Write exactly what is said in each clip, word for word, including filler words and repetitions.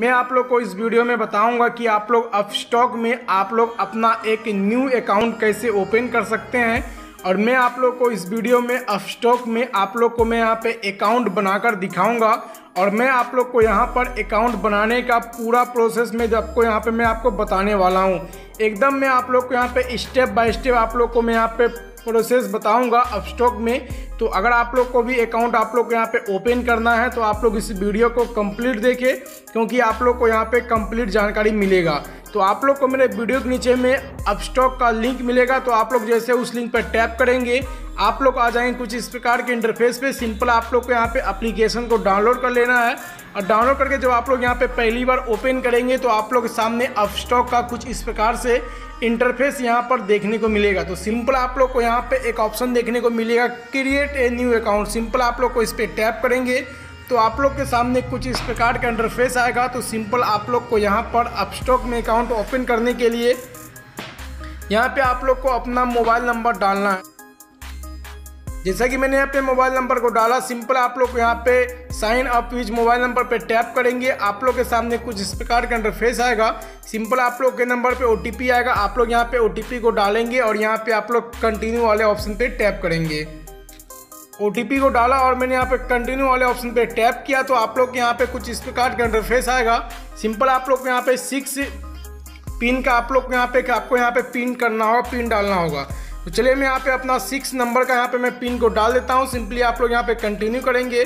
मैं आप लोग को इस वीडियो में बताऊंगा कि आप लोग अपस्टॉक में आप लोग अपना एक न्यू अकाउंट कैसे ओपन कर सकते हैं। और मैं आप लोग को इस वीडियो में अपस्टॉक में आप लोग को मैं यहाँ पे अकाउंट बनाकर दिखाऊंगा और मैं आप लोग को यहाँ पर अकाउंट बनाने का पूरा प्रोसेस में जब को यहाँ पे मैं आपको बताने वाला हूँ। एकदम मैं आप लोग को यहाँ पे स्टेप बाय स्टेप आप लोग को मैं यहाँ पे प्रोसेस बताऊंगा अपस्टॉक में। तो अगर आप लोग को भी अकाउंट आप लोग को यहाँ पे ओपन करना है तो आप लोग इस वीडियो को कंप्लीट देखें, क्योंकि आप लोग को यहाँ पे कंप्लीट जानकारी मिलेगा। तो आप लोग को मेरे वीडियो के नीचे में अपस्टॉक का लिंक मिलेगा, तो आप लोग जैसे उस लिंक पर टैप करेंगे आप लोग आ जाएंगे कुछ इस प्रकार के इंटरफेस पे। सिंपल आप लोग को यहाँ पे एप्लीकेशन को डाउनलोड कर लेना है और डाउनलोड करके जब आप लोग यहाँ पे पहली बार ओपन करेंगे तो आप लोग के सामने अपस्टॉक का कुछ इस प्रकार से इंटरफेस यहाँ पर देखने को मिलेगा। तो सिंपल आप लोग को यहाँ पे एक ऑप्शन देखने को मिलेगा create a new account. Simple आप लोग को इस पर टैप करेंगे तो आप लोग के सामने कुछ इस प्रकार का इंटरफेस आएगा। तो सिंपल आप लोग को यहाँ पर अपस्टॉक में अकाउंट ओपन करने के लिए यहाँ पर आप लोग को अपना मोबाइल नंबर डालना है। जैसा कि मैंने यहाँ पे मोबाइल नंबर को डाला, सिंपल आप लोग यहाँ पे sign up with mobile number पे टैप करेंगे आप लोग के सामने कुछ इस प्रकार का इंटरफेस आएगा। सिंपल आप लोग के नंबर पे ओटीपी आएगा, आप लोग यहाँ पे ओटीपी को डालेंगे और यहाँ पे आप लोग कंटिन्यू वाले ऑप्शन पे टैप करेंगे। ओटीपी को डाला और मैंने यहाँ पे कंटिन्यू वाले ऑप्शन पे टैप किया तो आप लोग यहाँ पे कुछ इस प्रकार का इंटरफेस आएगा। सिंपल आप लोग यहाँ पे सिक्स पिन का आप लोग यहाँ पे आपको यहाँ पे पिन करना होगा, पिन डालना होगा। तो चलिए मैं यहाँ पे अपना सिक्स नंबर का यहाँ पे मैं पिन को डाल देता हूँ। सिंपली आप लोग यहाँ पे कंटिन्यू करेंगे।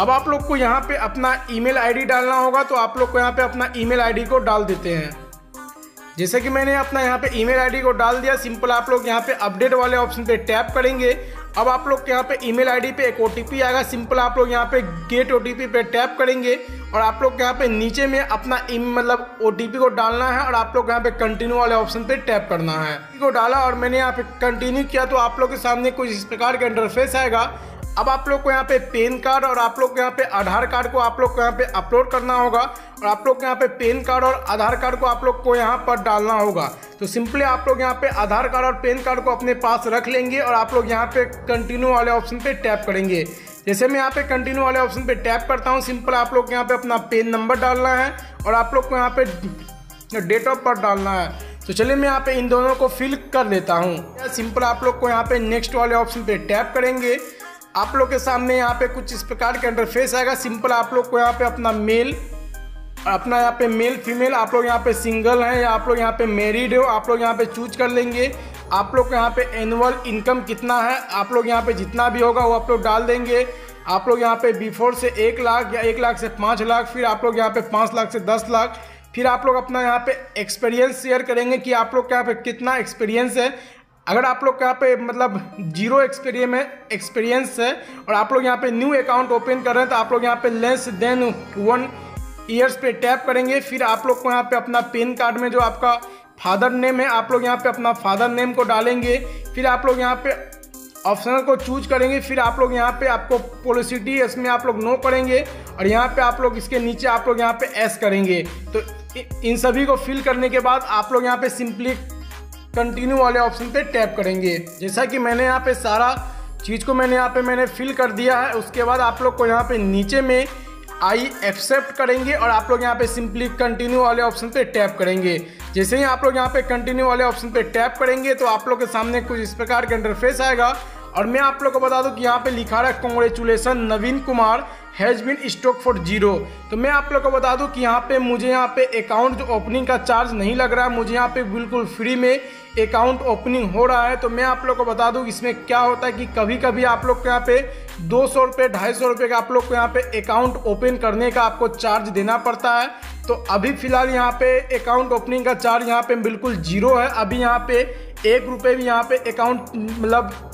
अब आप लोग को यहाँ पे अपना ईमेल आईडी डालना होगा, तो आप लोग को यहाँ पे अपना ईमेल आईडी को डाल देते हैं। जैसे कि मैंने अपना यहाँ पे ईमेल आईडी को डाल दिया, सिंपल आप लोग यहाँ पे अपडेट वाले ऑप्शन पे टैप करेंगे। अब आप लोग यहाँ पे ईमेल आईडी पे एक ओटीपी आएगा, सिंपल आप लोग यहाँ पे गेट ओटीपी पे टैप करेंगे और आप लोग यहाँ पे नीचे में अपना मतलब ओटीपी को डालना है और आप लोग यहाँ पे कंटिन्यू वाले ऑप्शन पे टैप करना है। को डाला और मैंने यहाँ पे कंटिन्यू किया तो आप लोग के सामने कुछ इस प्रकार का इंटरफेस आएगा। अब आप लोग को यहाँ पे पैन कार्ड और आप लोग को यहाँ पे आधार कार्ड को आप लोग को यहाँ पे अपलोड करना होगा और आप लोग को यहाँ पे पैन कार्ड और आधार कार्ड को आप लोग को यहाँ पर डालना होगा। तो सिंपली आप लोग यहाँ पे आधार कार्ड और पैन कार्ड को अपने पास रख लेंगे और आप लोग यहाँ पे कंटिन्यू वाले ऑप्शन पे टैप करेंगे। जैसे मैं यहाँ पे कंटिन्यू वाले ऑप्शन पे टैप करता हूँ, सिंपल आप लोग यहाँ पे अपना पैन नंबर डालना है और आप लोग को यहाँ पे डेट ऑफ बर्थ डालना है। तो चलिए मैं यहाँ पे इन दोनों को फिल कर लेता हूँ। सिंपल आप लोग को यहाँ पे नेक्स्ट वाले ऑप्शन पे टैप करेंगे, आप लोग के सामने यहाँ पे कुछ इस प्रकार का इंटरफेस आएगा। सिंपल आप लोग को यहाँ पे अपना मेल अपना यहाँ पे मेल फीमेल, आप लोग यहाँ पे सिंगल हैं या आप लोग यहाँ पे मैरिड हो, आप लोग यहाँ पे चूज कर लेंगे। आप लोग को यहाँ पे एनुअल इनकम कितना है आप लोग यहाँ पे जितना भी होगा वो आप लोग डाल देंगे। आप लोग यहाँ पे बिफोर से एक लाख या एक लाख से पाँच लाख, फिर आप लोग यहाँ पे पाँच लाख से दस लाख। फिर आप लोग अपना यहाँ पे एक्सपीरियंस शेयर करेंगे कि आप लोग के यहाँ पे कितना एक्सपीरियंस है। अगर आप लोग के यहाँ पे मतलब जीरो एक्सपीरियंस में एक्सपीरियंस है और आप लोग यहाँ पे न्यू अकाउंट ओपन कर रहे हैं तो आप लोग यहाँ पे लेस देन वन ईयर्स पे टैप करेंगे। फिर आप लोग को यहाँ पे अपना पैन कार्ड में जो आपका फादर नेम है आप लोग यहाँ पे अपना फादर नेम को डालेंगे। फिर आप लोग यहाँ पे ऑप्शनल को चूज करेंगे। फिर आप लोग यहाँ पे आपको पॉलिसिटी इसमें आप लोग नो करेंगे और यहाँ पे आप लोग इसके नीचे आप लोग यहाँ पे एस करेंगे। तो इन सभी को फिल करने के बाद आप लोग यहाँ पे सिंपली कंटिन्यू वाले ऑप्शन पे टैप करेंगे। जैसा कि मैंने यहाँ पे सारा चीज़ को मैंने यहाँ पे मैंने फिल कर दिया है, उसके बाद आप लोग को यहाँ पे नीचे में आई एक्सेप्ट करेंगे और आप लोग यहाँ पे सिंपली कंटिन्यू वाले ऑप्शन पे टैप करेंगे। जैसे ही आप लोग यहाँ पे कंटिन्यू वाले ऑप्शन पे टैप करेंगे तो आप लोग के सामने कुछ इस प्रकार का इंटरफेस आएगा। और मैं आप लोग को बता दूं कि यहाँ पे लिखा रहा है congratulation Naveen Kumar has been stock for zero. तो मैं आप लोग को बता दूं कि यहाँ पे मुझे यहाँ पे अकाउंट ओपनिंग का चार्ज नहीं लग रहा है, मुझे यहाँ पे बिल्कुल फ्री में अकाउंट ओपनिंग हो रहा है। तो मैं आप लोग को बता दूं इसमें क्या होता है कि कभी कभी आप लोग को यहाँ पे दो सौ रुपये ढाई सौ रुपये का आप लोग को यहाँ पे अकाउंट ओपन करने का आपको चार्ज देना पड़ता है। तो अभी फ़िलहाल यहाँ पे अकाउंट ओपनिंग का चार्ज यहाँ पे बिल्कुल जीरो है। अभी यहाँ पे एक रुपये भी यहाँ पे अकाउंट मतलब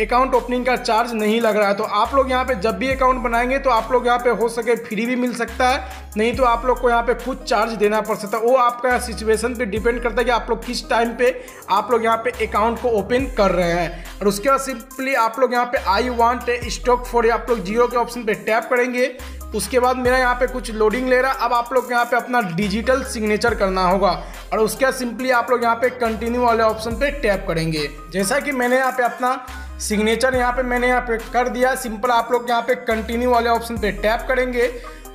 अकाउंट ओपनिंग का चार्ज नहीं लग रहा है। तो आप लोग यहाँ पे जब भी अकाउंट बनाएंगे तो आप लोग यहाँ पे हो सके फ्री भी मिल सकता है, नहीं तो आप लोग को यहाँ पे खुद चार्ज देना पड़ सकता है। वो आपका सिचुएशन पे डिपेंड करता है कि आप लोग किस टाइम पे आप लोग यहाँ पे अकाउंट को ओपन कर रहे हैं। और उसके बाद सिंपली आप लोग यहाँ पे I want a stock for आप लोग जीरो के ऑप्शन पर टैप करेंगे। उसके बाद मेरा यहाँ पे कुछ लोडिंग ले रहा है। अब आप लोग यहाँ पे अपना डिजिटल सिग्नेचर करना होगा और उसके बाद सिंपली आप लोग यहाँ पे कंटिन्यू वाले ऑप्शन पे टैप करेंगे। जैसा कि मैंने यहाँ पे अपना सिग्नेचर यहाँ पे मैंने यहाँ पे कर दिया, सिंपल आप लोग यहाँ पे कंटिन्यू वाले ऑप्शन पे टैप करेंगे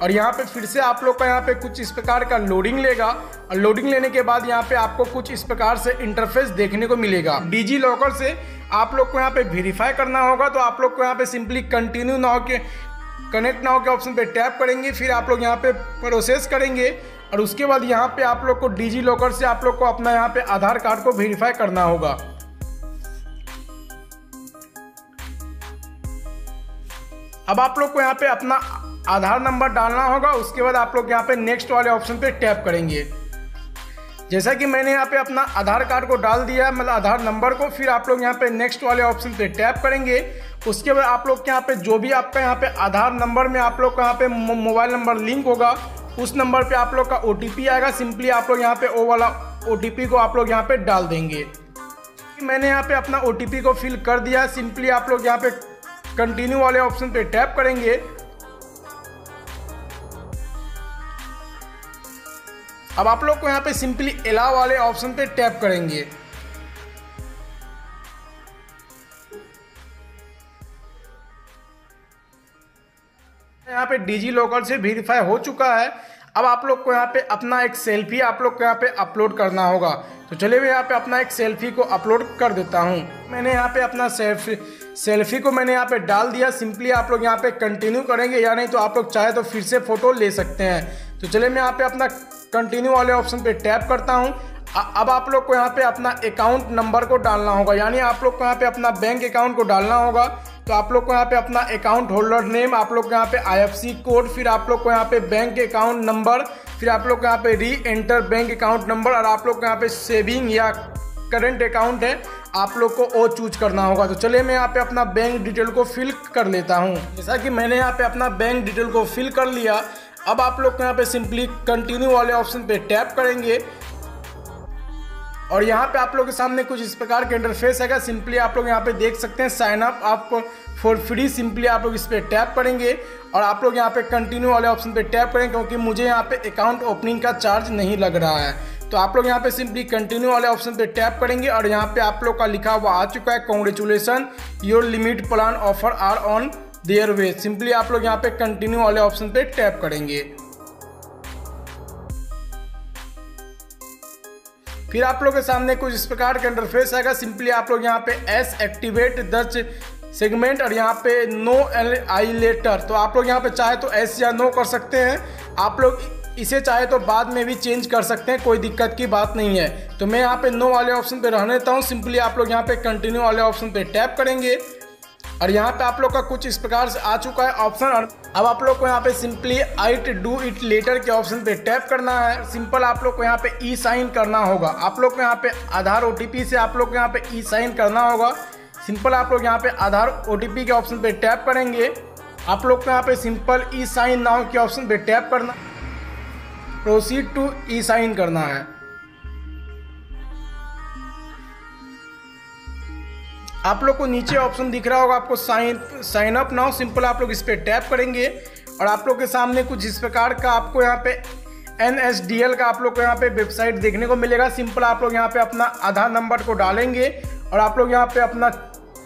और यहाँ पे फिर से आप लोग का यहाँ पे कुछ इस प्रकार का लोडिंग लेगा और लोडिंग लेने के बाद यहाँ पे आपको कुछ इस प्रकार से इंटरफेस देखने को मिलेगा। डिजी लॉकर से आप लोग को यहाँ पे वेरीफाई करना होगा, तो आप लोग को यहाँ पे सिंपली कंटिन्यू ना हो के कनेक्ट ना हो के ऑप्शन पे टैप करेंगे, फिर आप लोग यहाँ पे प्रोसेस करेंगे और उसके बाद यहाँ पे आप लोग को डिजी लॉकर से आप लोग को अपना यहाँ पे आधार कार्ड को वेरीफाई करना होगा। अब आप लोग को यहाँ पे अपना आधार नंबर डालना होगा, उसके बाद आप लोग यहाँ पे नेक्स्ट वाले ऑप्शन पे टैप करेंगे। जैसा कि मैंने यहाँ पे अपना आधार कार्ड को डाल दिया, मतलब आधार नंबर को, फिर आप लोग यहाँ पे नेक्स्ट वाले ऑप्शन पे टैप करेंगे। उसके बाद आप लोग यहाँ पे जो भी आपका यहाँ पे आधार नंबर में आप लोग का यहाँ पे मोबाइल नंबर लिंक होगा, उस नंबर पर आप लोग का ओ टी पी आएगा। सिंपली आप लोग यहाँ पे ओ वाला ओ टी पी को आप लोग यहाँ पे डाल देंगे। मैंने यहाँ पे अपना ओ टी पी को फिल कर दिया। सिंपली आप लोग यहाँ पे कंटिन्यू वाले ऑप्शन पे टैप करेंगे। अब आप लोग को यहाँ पे सिंपली अलाउ वाले ऑप्शन पे टैप करेंगे। यहाँ पे डिजी लॉकर से वेरीफाई हो चुका है। अब आप लोग को यहाँ पे अपना एक सेल्फी आप लोग को यहाँ पे अपलोड करना होगा, तो चलिए मैं यहाँ पे अपना एक सेल्फी को अपलोड कर देता हूँ। मैंने यहाँ पे अपना सेल्फी सेल्फी को मैंने यहाँ पे डाल दिया। सिंपली आप लोग यहाँ पे कंटिन्यू करेंगे, या नहीं तो आप लोग चाहे तो फिर से फ़ोटो ले सकते हैं। तो चलिए मैं यहाँ पे अपना कंटिन्यू वाले ऑप्शन पे टैप करता हूँ। अब आप लोग को यहाँ पे अपना अकाउंट नंबर को डालना होगा, यानी आप लोग को यहाँ पे अपना बैंक अकाउंट को डालना होगा। तो आप लोग को यहाँ पे अपना अकाउंट होल्डर नेम, आप लोग को यहाँ पे आईएफएससी कोड, फिर आप लोग को यहाँ पे बैंक अकाउंट नंबर, फिर आप लोग को यहाँ पे री एंटर बैंक अकाउंट नंबर, और आप लोग को यहाँ पे सेविंग या करंट अकाउंट है, आप लोग को ओ चूज करना होगा। तो चलिए मैं यहाँ पे अपना बैंक डिटेल को फिल कर लेता हूँ। जैसा कि मैंने यहाँ पे अपना बैंक डिटेल को फिल कर लिया, अब आप लोग को यहाँ पे सिंपली कंटिन्यू वाले ऑप्शन पे टैप करेंगे और यहाँ पे आप लोग के सामने कुछ इस प्रकार का इंटरफेस है। सिंपली आप लोग यहाँ पे देख सकते हैं साइन अप आप फॉर फ्री। सिंपली आप लोग इस पर टैप करेंगे और आप लोग यहाँ पे कंटिन्यू वाले ऑप्शन पे टैप करेंगे, क्योंकि मुझे यहाँ पे अकाउंट ओपनिंग का चार्ज नहीं लग रहा है। तो आप लोग यहाँ पे सिंपली कंटिन्यू वाले ऑप्शन पे टैप करेंगे और यहाँ पे आप लोग का लिखा हुआ आ चुका है, congratulation your limit plan offer are on their way. Simply आप लोग यहाँ पे कंटिन्यू वाले ऑप्शन पे टैप करेंगे। फिर आप लोग के सामने कुछ इस प्रकार का इंटरफेस आएगा। सिंपली आप लोग यहाँ पे एस एक्टिवेट दस सेगमेंट और यहाँ पे नो एल आई लेटर। तो आप लोग यहाँ पे चाहे तो एस या नो कर सकते हैं। आप लोग इसे चाहे तो बाद में भी चेंज कर सकते हैं, कोई दिक्कत की बात नहीं है। तो मैं यहाँ पे नो वाले ऑप्शन पे रहने देता हूँ। सिंपली आप लोग यहाँ पे कंटिन्यू वाले ऑप्शन पे टैप करेंगे और यहाँ पे आप लोग का कुछ इस प्रकार से आ चुका है ऑप्शन। और अब आप लोग को यहाँ पे simply right do it later के ऑप्शन पे टैप करना है। सिंपल आप लोग को यहाँ पे ई साइन करना होगा। आप लोग को यहाँ पे आधार ओटीपी से आप लोग को यहाँ पे ई साइन करना होगा। सिंपल आप लोग यहाँ पे आधार ओटीपी के ऑप्शन पे टैप करेंगे। आप लोग को यहाँ पे सिंपल ई साइन नाउ के ऑप्शन पे टैप करना, प्रोसीड टू ई साइन करना है। आप लोग को नीचे ऑप्शन दिख रहा होगा आपको sign sign up now. Simple आप लोग इस पर टैप करेंगे और आप लोग के सामने कुछ इस प्रकार का आपको यहाँ पे एन एस डी एल का आप लोग को यहाँ पे वेबसाइट देखने को मिलेगा। सिंपल आप लोग यहाँ पे अपना आधार नंबर को डालेंगे और आप लोग यहाँ पे अपना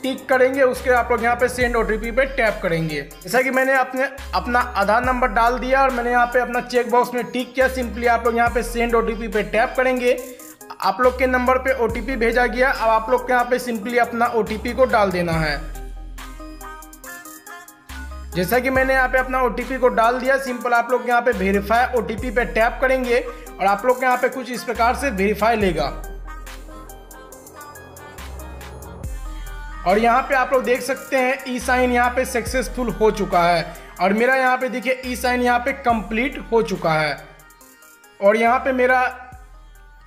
टिक करेंगे। उसके आप लोग यहाँ पे सेंड ओटीपी पे टैप करेंगे। जैसा कि मैंने अपने अपना आधार नंबर डाल दिया और मैंने यहाँ पे अपना चेक बॉक्स में टिक किया। सिंपली आप लोग यहाँ पे सेंड ओटीपी पे टैप करेंगे। आप लोग के नंबर पे ओटीपी भेजा गया। अब आप लोग के यहाँ पे सिंपली अपना ओटीपी को डाल देना है। जैसा कि मैंने यहाँ पे अपना ओटीपी को डाल दिया, सिंपल आप लोग यहाँ पे वेरीफाई ओटीपी पे टैप करेंगे और आप लोग के यहाँ पे कुछ इस प्रकार से वेरीफाई लेगा। और यहाँ पे आप लोग देख सकते हैं ई साइन यहाँ पे सक्सेसफुल हो चुका है और मेरा यहाँ पे देखिए ई साइन यहाँ पे कंप्लीट हो चुका है। और यहाँ पे मेरा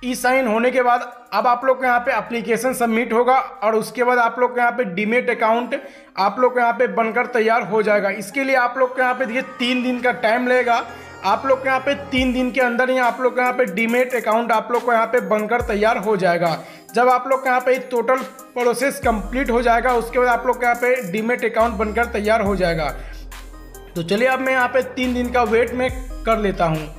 ई साइन होने के बाद अब आप लोग को यहाँ पे एप्लीकेशन सबमिट होगा और उसके बाद आप लोग को यहाँ पे डीमेट अकाउंट आप लोग को यहाँ पे बनकर तैयार हो जाएगा। इसके लिए आप लोग को यहाँ पे देखिए तीन दिन का टाइम लगेगा। आप लोग को यहाँ पे तीन दिन के अंदर ही आप लोग को यहाँ पे डीमेट अकाउंट आप लोग को यहाँ पे बनकर तैयार हो जाएगा। जब आप लोग यहाँ पे टोटल प्रोसेस कंप्लीट हो जाएगा, उसके बाद आप लोग को यहाँ पे डीमेट अकाउंट बनकर तैयार हो जाएगा। तो चलिए अब मैं यहाँ पे तीन दिन का वेट में कर लेता हूँ।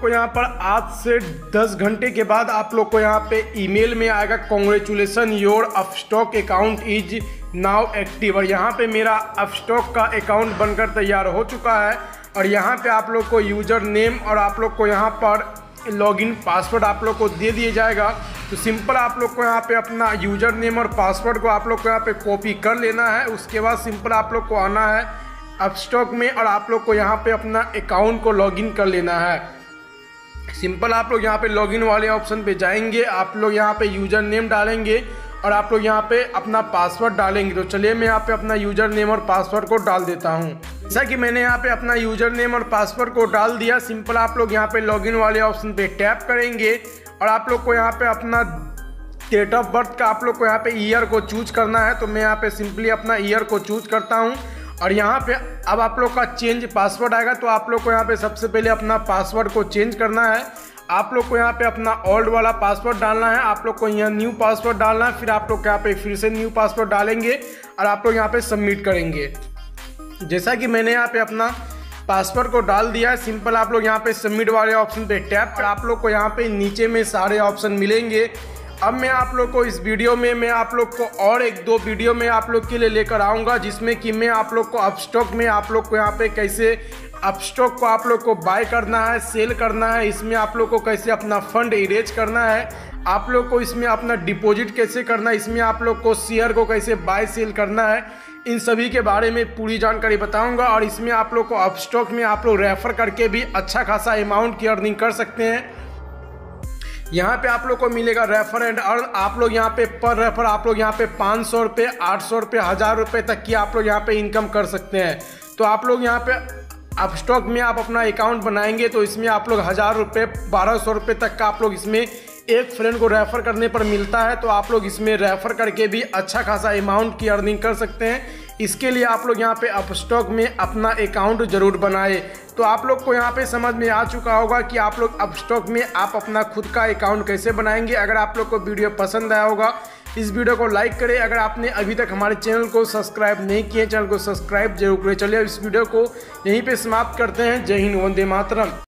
को यहाँ पर आज से दस घंटे के बाद आप लोग को यहाँ पे ईमेल में आएगा congratulation your Upstox account is now active. और यहाँ पे मेरा अपस्टॉक का अकाउंट बनकर तैयार हो चुका है। और यहाँ पे आप लोग को यूज़र नेम और आप लोग को यहाँ पर लॉगिन पासवर्ड आप लोग को दे दिया जाएगा। तो सिंपल आप लोग को यहाँ पे अपना यूज़र नेम और पासवर्ड को आप लोग को यहाँ पे कॉपी कर लेना है। उसके बाद सिंपल आप लोग को आना है अपस्टॉक में और आप लोग को यहाँ पे अपना अकाउंट को लॉगिन कर लेना है। सिंपल आप लोग यहाँ पे लॉगिन वाले ऑप्शन पे जाएंगे, आप लोग यहाँ पे यूज़र नेम डालेंगे और आप लोग यहाँ पे अपना पासवर्ड डालेंगे। तो चलिए मैं यहाँ पे अपना यूज़र नेम और पासवर्ड को डाल देता हूँ। जैसा कि मैंने यहाँ पे अपना यूज़र नेम और पासवर्ड को डाल दिया, सिंपल आप लोग यहाँ पे लॉगिन वाले ऑप्शन पे टैप करेंगे और आप लोग को यहाँ पे अपना डेट ऑफ बर्थ का आप लोग को यहाँ पे ईयर को चूज करना है। तो मैं यहाँ पे सिंपली अपना ईयर को चूज करता हूँ। और यहाँ पे अब आप लोग का चेंज पासवर्ड आएगा, तो आप लोग को यहाँ पे सबसे पहले अपना पासवर्ड को चेंज करना है। आप लोग को यहाँ पे अपना ओल्ड वाला पासवर्ड डालना है, आप लोग को यहाँ न्यू पासवर्ड डालना है, फिर आप लोग यहाँ पे फिर से न्यू पासवर्ड डालेंगे और आप लोग यहाँ पे सबमिट करेंगे। जैसा कि मैंने यहाँ पे अपना पासवर्ड को डाल दिया है, सिंपल आप लोग यहाँ पे सबमिट वाले ऑप्शन पे टैप और आप लोग को यहाँ पे नीचे में सारे ऑप्शन मिलेंगे। अब मैं आप लोग को इस वीडियो में मैं आप लोग को और एक दो वीडियो में आप लोग के लिए लेकर आऊँगा, जिसमें कि मैं आप लोग को अपस्टॉक में आप लोग को यहाँ पे कैसे अपस्टॉक को आप लोग को बाय करना है, सेल करना है, इसमें आप लोग को कैसे अपना फंड इरेज करना है, आप लोग को इसमें अपना डिपॉजिट कैसे करना है, इसमें आप लोग को शेयर को कैसे बाय सेल करना है, इन सभी के बारे में पूरी जानकारी बताऊंगा। और इसमें आप लोग को अपस्टॉक में आप लोग रेफर करके भी अच्छा खासा अमाउंट की अर्निंग कर सकते हैं। यहाँ पे आप लोग को मिलेगा रेफर एंड अर्न। आप लोग यहाँ पे पर रेफर आप लोग यहाँ पे पाँच सौ रुपये आठ सौ रुपये हज़ार रुपये तक की आप लोग यहाँ पे इनकम कर सकते हैं। तो आप लोग यहाँ पे अपस्टॉक में आप अपना अकाउंट बनाएंगे तो इसमें आप लोग हज़ार रुपये बारह सौ रुपये तक का आप लोग इसमें एक फ्रेंड को रेफ़र करने पर मिलता है। तो आप लोग इसमें रेफ़र करके भी अच्छा खासा अमाउंट की अर्निंग कर सकते हैं। इसके लिए आप लोग यहाँ पे अपस्टॉक में अपना अकाउंट ज़रूर बनाए। तो आप लोग को यहाँ पे समझ में आ चुका होगा कि आप लोग अपस्टॉक में आप अपना खुद का अकाउंट कैसे बनाएंगे। अगर आप लोग को वीडियो पसंद आया होगा, इस वीडियो को लाइक करें। अगर आपने अभी तक हमारे चैनल को सब्सक्राइब नहीं किए, चैनल को सब्सक्राइब जरूर करें। चलिए इस वीडियो को यहीं पर समाप्त करते हैं। जय हिंद, वंदे मातरम।